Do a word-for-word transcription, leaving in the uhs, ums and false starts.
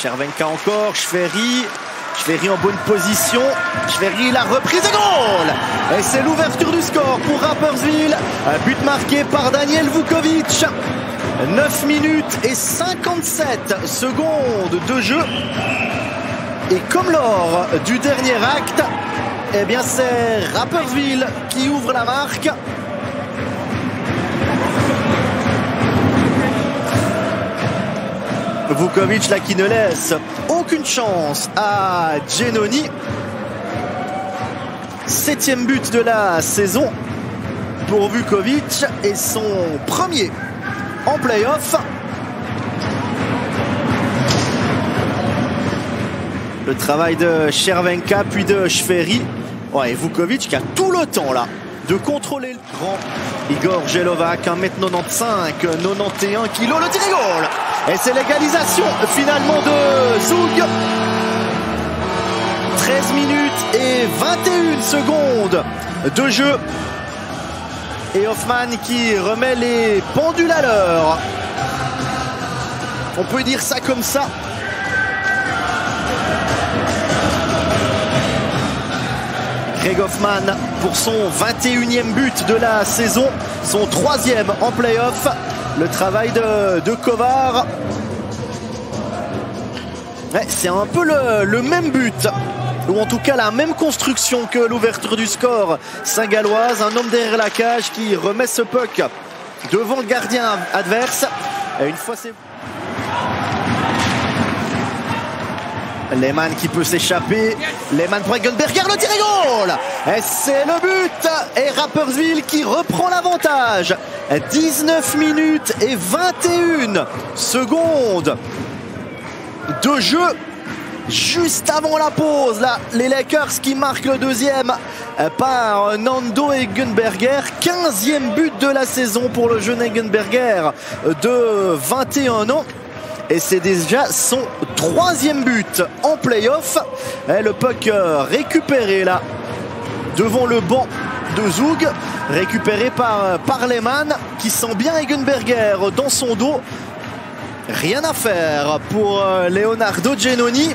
Chervenka encore, Chvéry. Chvéry en bonne position. Chvéry, la reprise de goal. Et c'est l'ouverture du score pour Rappersville. Un but marqué par Daniel Vukovic. neuf minutes et cinquante-sept secondes de jeu. Et comme lors du dernier acte, eh bien c'est Rappersville qui ouvre la marque. Vukovic là qui ne laisse aucune chance à Genoni. Septième but de la saison pour Vukovic et son premier en play-off. Le travail de Chervenka puis de Chvéry. Ouais, et Vukovic qui a tout le temps là de contrôler le grand. Igor Jelovac, un mètre quatre-vingt-quinze, quatre-vingt-onze kilos, le tir et goal. Et c'est l'égalisation finalement de Zoug. treize minutes et vingt-et-une secondes de jeu. Et Hoffmann qui remet les pendules à l'heure. On peut dire ça comme ça. Greg Hoffmann pour son vingt-et-unième but de la saison, son troisième en play-off. Le travail de, de Covar. Ouais, c'est un peu le, le même but, ou en tout cas la même construction que l'ouverture du score saint-galloise. Un homme derrière la cage qui remet ce puck devant le gardien adverse. Et une fois c'est... Lehmann qui peut s'échapper. Lehmann pour Eggenberger, le tir et goal. Et c'est le but. Et Rappersville qui reprend l'avantage. dix-neuf minutes et vingt-et-une secondes de jeu. Juste avant la pause, là, les Lakers qui marquent le deuxième par Nando Eggenberger. quinzième but de la saison pour le jeune Eggenberger de vingt-et-un ans. Et c'est déjà son troisième but en play-off. Le puck récupéré là devant le banc de Zoug. Récupéré par, par Lehmann qui sent bien Eggenberger dans son dos. Rien à faire pour Leonardo Genoni.